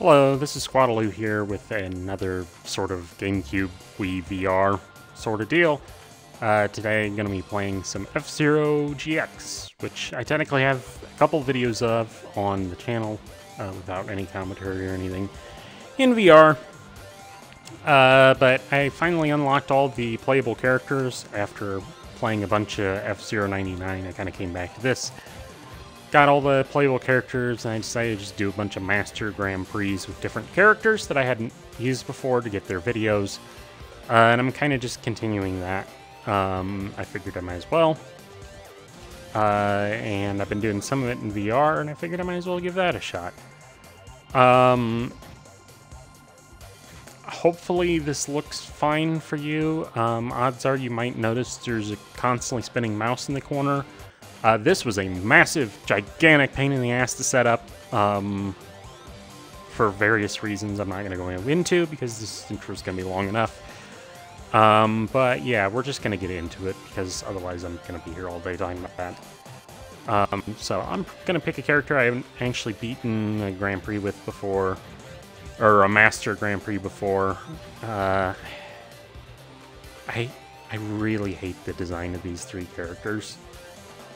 Hello, this is Squadaloo here with another sort of Gamecube Wii VR sort of deal. Today I'm going to be playing some F-Zero GX, which I technically have a couple videos of on the channel without any commentary or anything in VR. But I finally unlocked all the playable characters after playing a bunch of F-Zero 99. I kind of came back to this. Got all the playable characters, and I decided to just do a bunch of Master Grand Prix with different characters that I hadn't used before to get their videos. And I'm kind of just continuing that. I figured I might as well. And I've been doing some of it in VR, and I figured I might as well give that a shot. Hopefully this looks fine for you. Odds are you might notice there's a constantly spinning mouse in the corner. This was a massive, gigantic pain in the ass to set up for various reasons I'm not going to go into because this intro is going to be long enough. But yeah, we're just going to get into it because otherwise I'm going to be here all day talking about that. So I'm going to pick a character I haven't actually beaten a Grand Prix with before, or a Master Grand Prix before. I really hate the design of these three characters.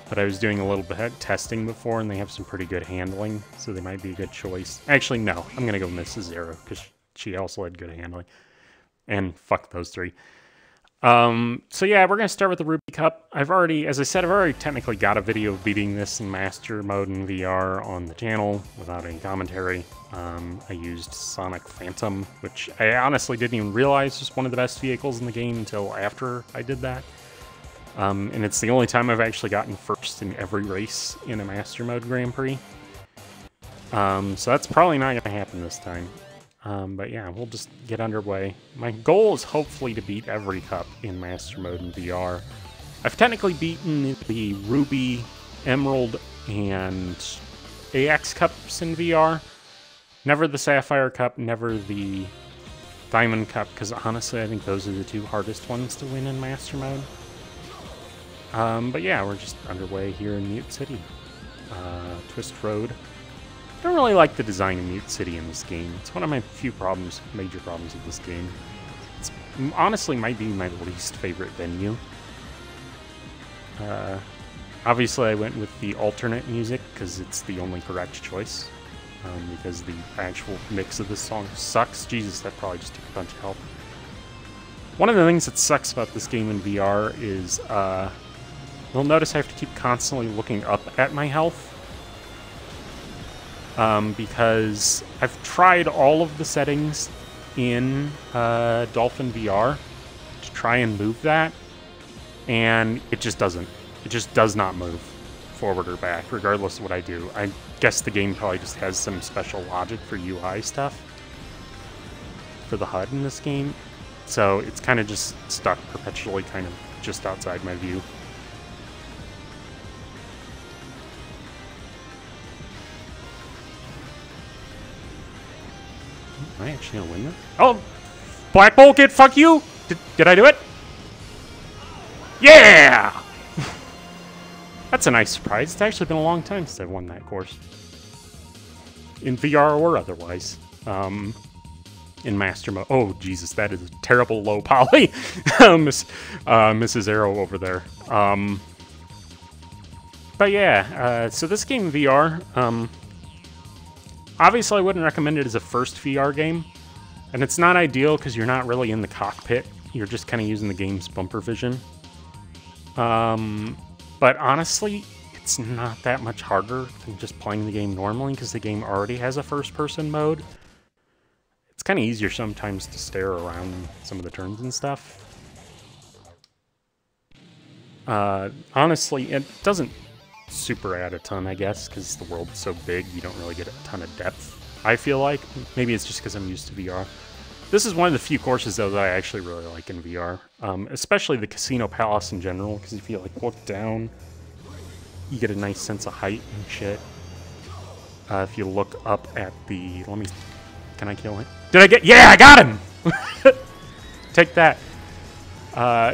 But I was doing a little bit of testing before, and they have some pretty good handling, so they might be a good choice. Actually, no. I'm going to go Mrs. Arrow, because she also had good handling. And fuck those three. So yeah, we're going to start with the Ruby Cup. I've already, as I said, I've already technically got a video of beating this in Master Mode and VR on the channel, without any commentary. I used Sonic Phantom, which I honestly didn't even realize was one of the best vehicles in the game until after I did that. And it's the only time I've actually gotten first in every race in a Master Mode Grand Prix. So that's probably not going to happen this time. But yeah, we'll just get underway. My goal is hopefully to beat every cup in Master Mode and VR. I've technically beaten the Ruby, Emerald, and AX Cups in VR. Never the Sapphire Cup, never the Diamond Cup, because honestly I think those are the two hardest ones to win in Master Mode. But yeah, we're just underway here in Mute City. Twist Road. I don't really like the design of Mute City in this game. It's one of my few problems, major problems with this game. It's honestly might be my least favorite venue. Obviously I went with the alternate music because it's the only correct choice. Because the actual mix of this song sucks. Jesus, that probably just took a bunch of help. One of the things that sucks about this game in VR is, you'll notice I have to keep constantly looking up at my health. Because I've tried all of the settings in Dolphin VR to try and move that, and it just doesn't. It just does not move forward or back, regardless of what I do. I guess the game probably just has some special logic for UI stuff for the HUD in this game. So it's kind of just stuck perpetually, kind of just outside my view. Am I actually gonna win this? Oh! Black BlackBowlKid, fuck you! Did I do it? Yeah! That's a nice surprise. It's actually been a long time since I've won that course. In VR or otherwise. In Master Mode. Oh, Jesus, that is a terrible low poly. Mrs. Arrow over there. But yeah, so this game VR, obviously I wouldn't recommend it as a first VR game. And it's not ideal because you're not really in the cockpit. You're just kind of using the game's bumper vision. But honestly, it's not that much harder than just playing the game normally because the game already has a first-person mode. It's kind of easier sometimes to stare around some of the turns and stuff. Honestly, it doesn't super add a ton, I guess, because the world's so big, you don't really get a ton of depth, I feel like. Maybe it's just because I'm used to VR. This is one of the few courses, though, that I actually really like in VR, especially the Casino Palace in general, because if you, like, look down, you get a nice sense of height and shit. If you look up at the... Let me... Can I kill him? Did I get... Yeah, I got him! Take that.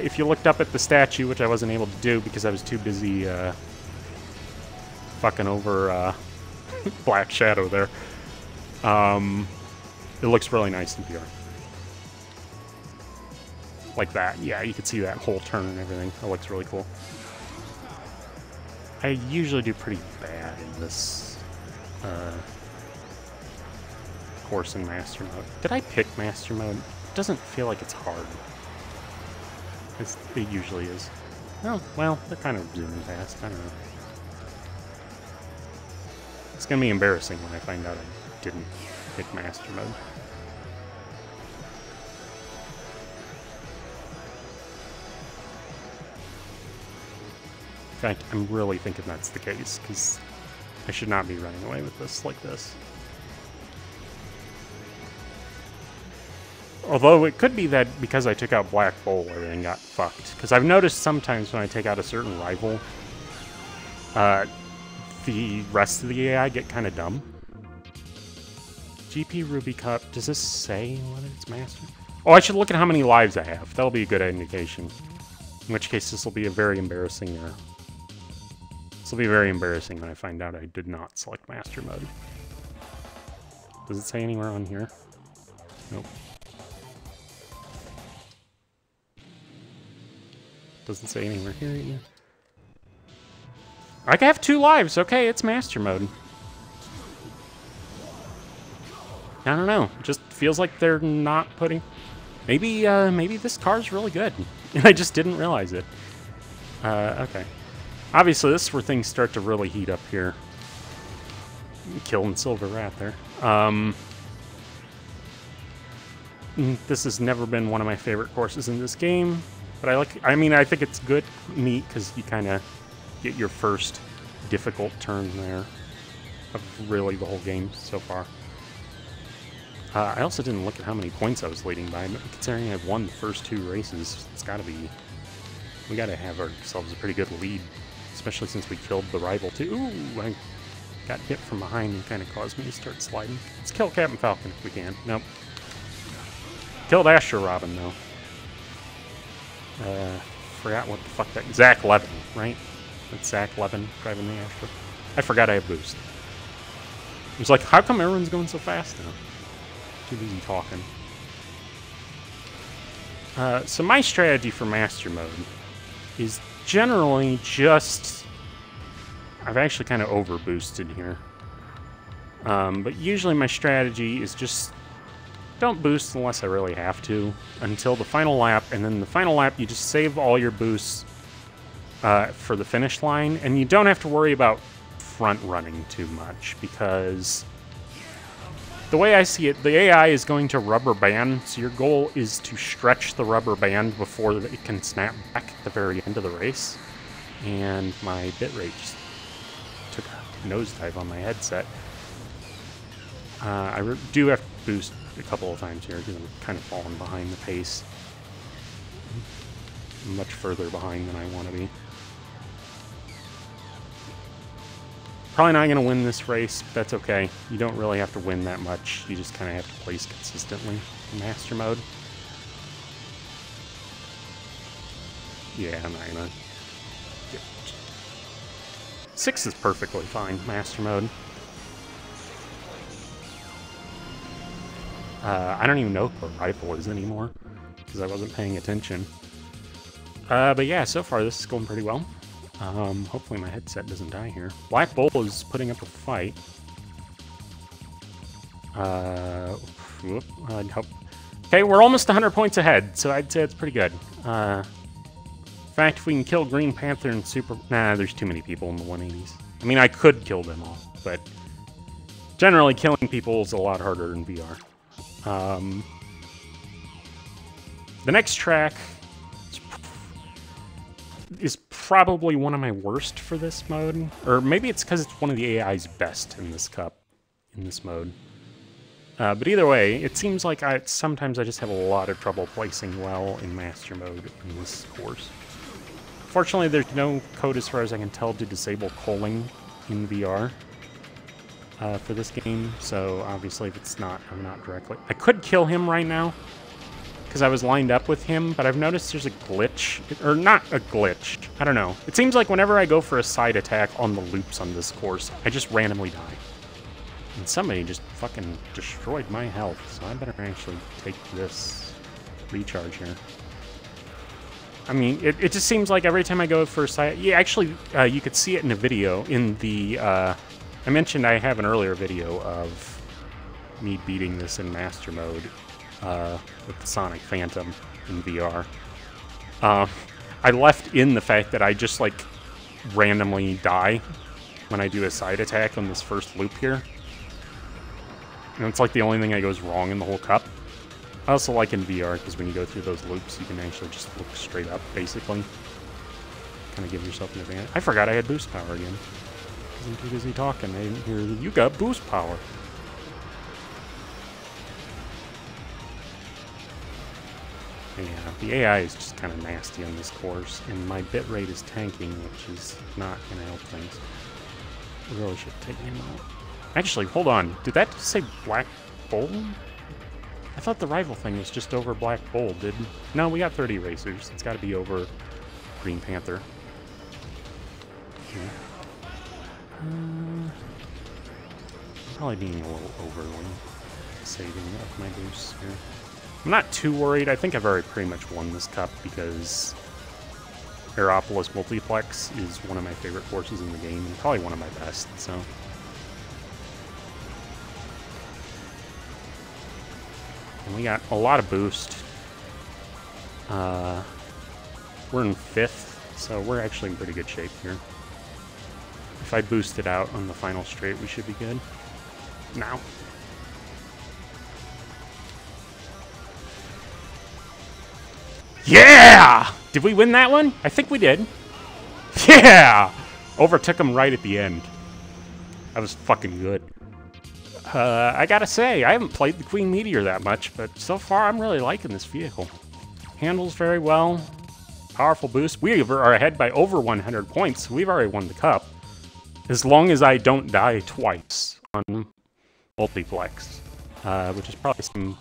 If you looked up at the statue, which I wasn't able to do because I was too busy fucking over Black Shadow there, It looks really nice in VR. Like that, yeah, you can see that whole turn and everything. That looks really cool. I usually do pretty bad in this course in Master Mode. Did I pick Master Mode? It doesn't feel like it's hard. It usually is. Oh, well, they're kind of zooming past. I don't know. It's going to be embarrassing when I find out I didn't pick Master Mode. In fact, I'm really thinking that's the case, because I should not be running away with this like this. Although it could be that because I took out Black Bull, everything got fucked. Because I've noticed sometimes when I take out a certain rival, the rest of the AI get kind of dumb. GP Ruby Cup, does this say whether it's mastered? Oh, I should look at how many lives I have. That'll be a good indication. In which case this will be a very embarrassing error. This will be very embarrassing when I find out I did not select Master Mode. Does it say anywhere on here? Nope. Doesn't say anywhere here either. I can have two lives. Okay, it's Master Mode. I don't know. It just feels like they're not putting... Maybe this car's really good. I just didn't realize it. Okay. Obviously, this is where things start to really heat up here. Killing Silver Rat there. This has never been one of my favorite courses in this game, but I think it's good, neat, because you kind of get your first difficult turn there of really the whole game so far. I also didn't look at how many points I was leading by, but considering I've won the first two races, it's got to be... We got to have ourselves a pretty good lead. Especially since we killed the rival too. Ooh, I got hit from behind and kind of caused me to start sliding. Let's kill Captain Falcon if we can. Nope. Killed Asher Robin though. Forgot what the fuck that... Zach Levin, right? That's Zach Levin driving the Asher. I forgot I had boost. It was like, how come everyone's going so fast now? Too busy talking. So my strategy for Master Mode is generally just... I've actually kind of overboosted here. But usually my strategy is just don't boost unless I really have to until the final lap, and then the final lap you just save all your boosts for the finish line, and you don't have to worry about front running too much, because the way I see it, the AI is going to rubber band, so your goal is to stretch the rubber band before it can snap back at the very end of the race. And my bitrate just took a nosedive on my headset. I do have to boost a couple of times here because I'm kind of falling behind the pace. I'm much further behind than I want to be. Probably not going to win this race, but that's okay. You don't really have to win that much. You just kind of have to place consistently in Master Mode. Yeah, I'm not going to... Yep. 6 is perfectly fine, Master Mode. I don't even know who a rival is anymore, because I wasn't paying attention. But yeah, so far this is going pretty well. Hopefully my headset doesn't die here. Black Bull is putting up a fight. Okay, we're almost 100 points ahead, so I'd say it's pretty good. In fact, if we can kill Green Panther and Super... Nah, there's too many people in the 180s. I mean, I could kill them all, but... Generally, killing people is a lot harder in VR. The next track... is probably one of my worst for this mode. Or maybe it's because it's one of the AI's best in this cup, in this mode. But either way, it seems like sometimes I just have a lot of trouble placing well in Master Mode in this course. Fortunately, there's no code as far as I can tell to disable culling in VR for this game. So obviously if it's not, I'm not directly... I could kill him right now, because I was lined up with him, but I've noticed there's a glitch, or not a glitch, I don't know. It seems like whenever I go for a side attack on the loops on this course, I just randomly die. And somebody just fucking destroyed my health, so I better actually take this recharge here. I mean, it just seems like every time I go for side... Yeah, actually, you could see it in a video in the... I mentioned I have an earlier video of me beating this in Master Mode with the Sonic Phantom in VR. I left in the fact that I just, like, randomly die when I do a side attack on this first loop here. And it's like the only thing that goes wrong in the whole cup. I also like in VR, because when you go through those loops, you can actually just look straight up, basically. Kind of give yourself an advantage. I forgot I had boost power again. Because I'm too busy talking. I didn't hear that you got boost power. Yeah, the AI is just kind of nasty on this course, and my bitrate is tanking, which is not going to help things. I really should take him out. Actually, hold on. Did that say Black Bull? I thought the rival thing was just over Black Bull, didn't? No, we got 30 racers. It's got to be over Green Panther. Yeah. Probably being a little overly saving up my boost here. I'm not too worried. I think I've already pretty much won this cup because Aeropolis Multiplex is one of my favorite courses in the game, and probably one of my best, so... And we got a lot of boost. We're in 5th, so we're actually in pretty good shape here. If I boost it out on the final straight, we should be good. Now. Yeah! Did we win that one? I think we did. Yeah! Overtook him right at the end. That was fucking good. I gotta say, I haven't played the Queen Meteor that much, but so far I'm really liking this vehicle. Handles very well. Powerful boost. We are ahead by over 100 points, so we've already won the cup. As long as I don't die twice on Multiplex, which is probably some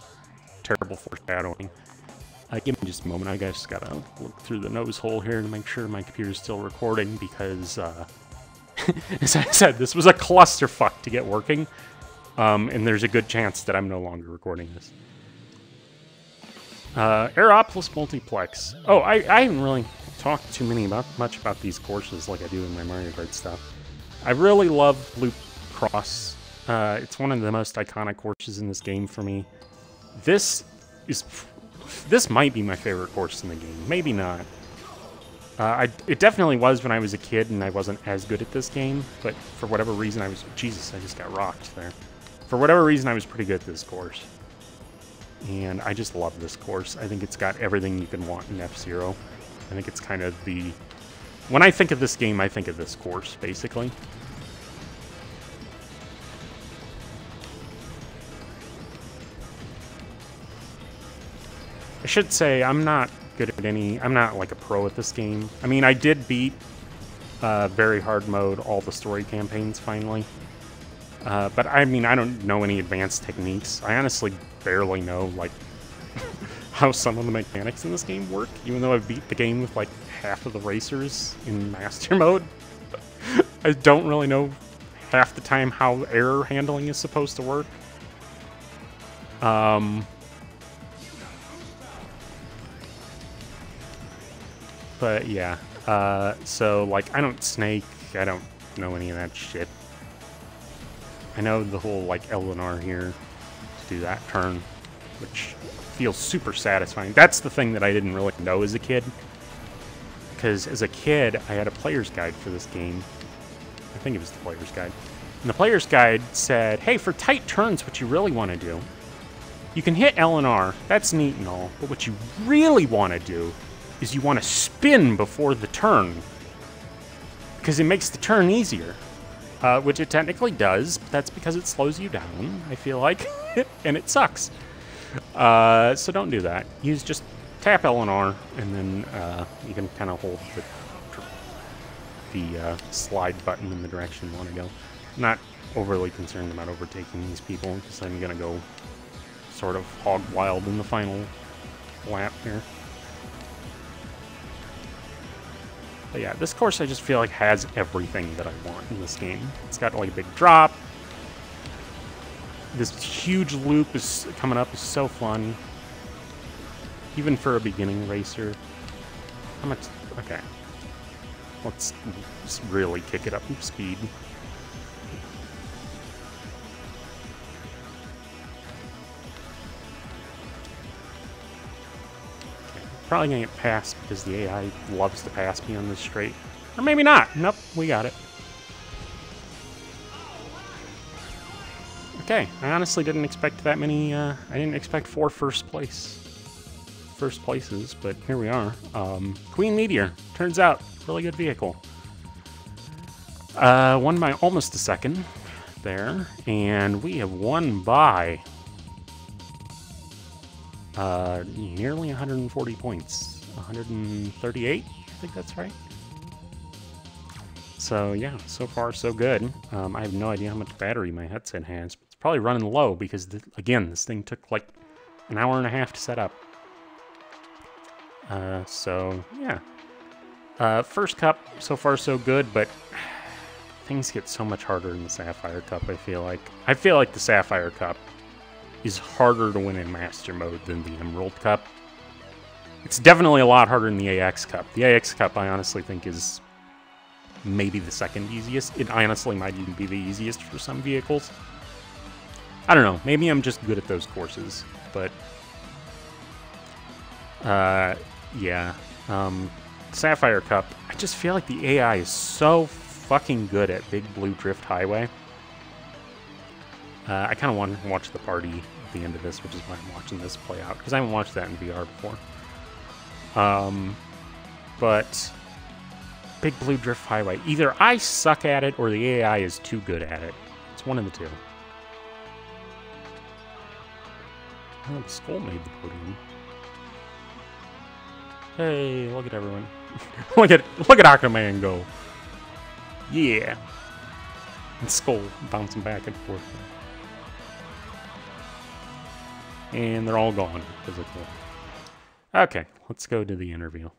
terrible foreshadowing. Give me just a moment. I just gotta look through the nose hole here to make sure my computer's still recording because, as I said, this was a clusterfuck to get working. And there's a good chance that I'm no longer recording this. Aeropolis Multiplex. Oh, I haven't really talked too much about these courses like I do in my Mario Kart stuff. I really love Loop Cross. It's one of the most iconic courses in this game for me. This might be my favorite course in the game. Maybe not. It definitely was when I was a kid and I wasn't as good at this game, but for whatever reason I was... Jesus, I just got rocked there. For whatever reason I was pretty good at this course. And I just love this course. I think it's got everything you can want in F-Zero. I think it's kind of the... When I think of this game, I think of this course, basically. I should say, I'm not good at any... I'm not, like, a pro at this game. I mean, I did beat very hard mode all the story campaigns, finally. But, I mean, I don't know any advanced techniques. I honestly barely know, like, how some of the mechanics in this game work, even though I've beat the game with, like, half of the racers in Master Mode. I don't really know half the time how error handling is supposed to work. But yeah, so like I don't snake, I don't know any of that shit. I know the whole like Eleanor here to do that turn, which feels super satisfying. That's the thing that I didn't really know as a kid. Because as a kid, I had a player's guide for this game. I think it was the player's guide. And the player's guide said, hey, for tight turns, what you really want to do, you can hit Eleanor, that's neat and all, but what you really want to do is you want to spin before the turn, because it makes the turn easier, which it technically does, but that's because it slows you down, I feel like, and it sucks. So don't do that. Use just tap L and R, and then you can kind of hold the slide button in the direction you want to go. I'm not overly concerned about overtaking these people, because I'm going to go sort of hog wild in the final lap here. But yeah, this course I just feel like has everything that I want in this game. It's got like a big drop. This huge loop is coming up is so fun. Even for a beginning racer. How much? Okay. Let's really kick it up in speed. Probably gonna get passed because the AI loves to pass me on this straight. Or maybe not. Nope, we got it. Okay, I honestly didn't expect that many, I didn't expect four first places, but here we are. Queen Meteor, turns out, really good vehicle. Won by almost a second there, and we have won by nearly 140 points. 138, I think that's right. So yeah, so far so good. I have no idea how much battery my headset has. It's probably running low because, again, this thing took like an hour and a half to set up. So yeah. First cup, so far so good, but things get so much harder in the Sapphire Cup, I feel like. I feel like the Sapphire Cup is harder to win in Master Mode than the Emerald Cup. It's definitely a lot harder than the AX Cup. The AX Cup, I honestly think, is maybe the second easiest. It honestly might even be the easiest for some vehicles. I don't know. Maybe I'm just good at those courses, but yeah. Sapphire Cup, I just feel like the AI is so fucking good at Big Blue Drift Highway. I kind of want to watch the party at the end of this, which is why I'm watching this play out, because I haven't watched that in VR before. But Big Blue Drift Highway. Either I suck at it or the AI is too good at it. It's one of the two. Oh, the skull made the podium. Hey, look at everyone. look at Octoman go. Yeah. And Skull bouncing back and forth. And they're all gone. Physical. Okay, let's go to the interview.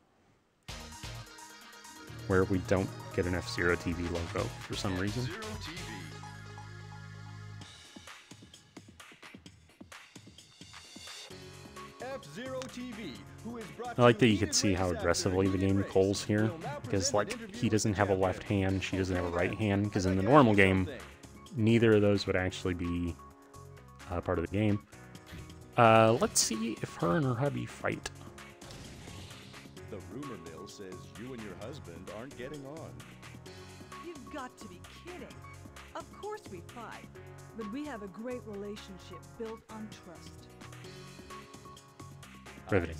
Where we don't get an F-Zero TV logo for some reason. F-Zero TV, who is brought I like that you could see how aggressively the game calls here, because like he doesn't have a left hand, she doesn't have a right hand, because in the normal game, neither of those would actually be part of the game. Let's see if her and her hubby fight. The rumor mill says you and your husband aren't getting on. You've got to be kidding. Of course we fight, but we have a great relationship built on trust. Riveting.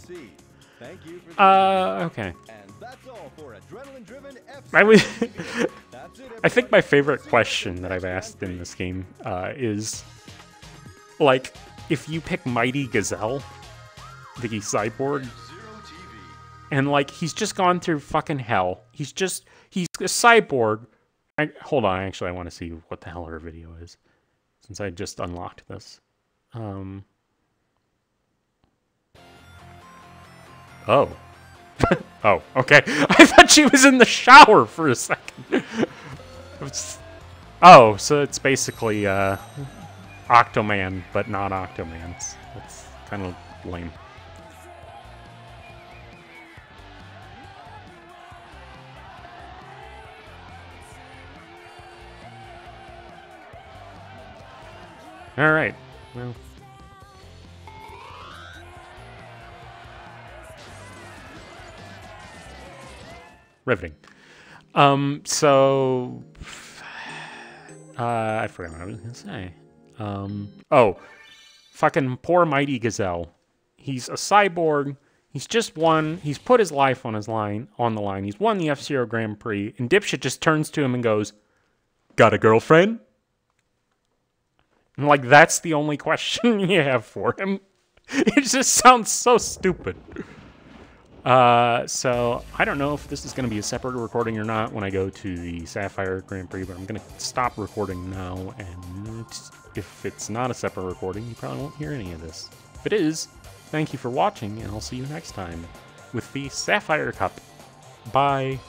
Thank you for okay. And that's all for adrenaline-driven F-Zero. I think my favorite question that I've asked in this game is, like, if you pick Mighty Gazelle, the cyborg, and like he's just gone through fucking hell. He's a cyborg. Hold on, actually, I want to see what the hell her video is, since I just unlocked this. Oh. Oh, okay. I thought she was in the shower for a second. Oh, so it's basically Octoman, but not Octoman. That's kind of lame. All right. Well. Riveting. So I forgot what I was gonna say. Oh, fucking poor Mighty Gazelle. He's a cyborg. He's just won. He's put his life on the line. He's won the F-Zero Grand Prix, and dipshit just turns to him and goes, "Got a girlfriend?" And like that's the only question you have for him. It just sounds so stupid. So I don't know if this is going to be a separate recording or not when I go to the Sapphire Grand Prix, but I'm going to stop recording now, and if it's not a separate recording, you probably won't hear any of this. If it is, thank you for watching, and I'll see you next time with the Sapphire Cup. Bye!